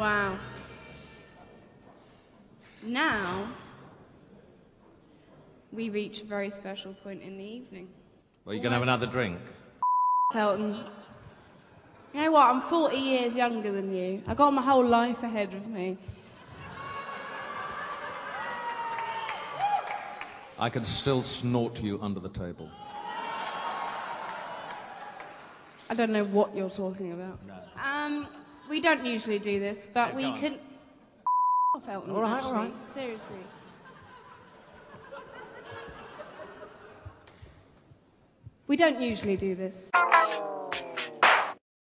Wow. Now, we reach a very special point in the evening. Well, you're going to have another drink? Elton. You know what? I'm 40 years younger than you. I've got my whole life ahead of me. I can still snort you under the table. I don't know what you're talking about. No. We don't usually do this, but we can... off Elton, all right, actually. All right. Seriously. We don't usually do this.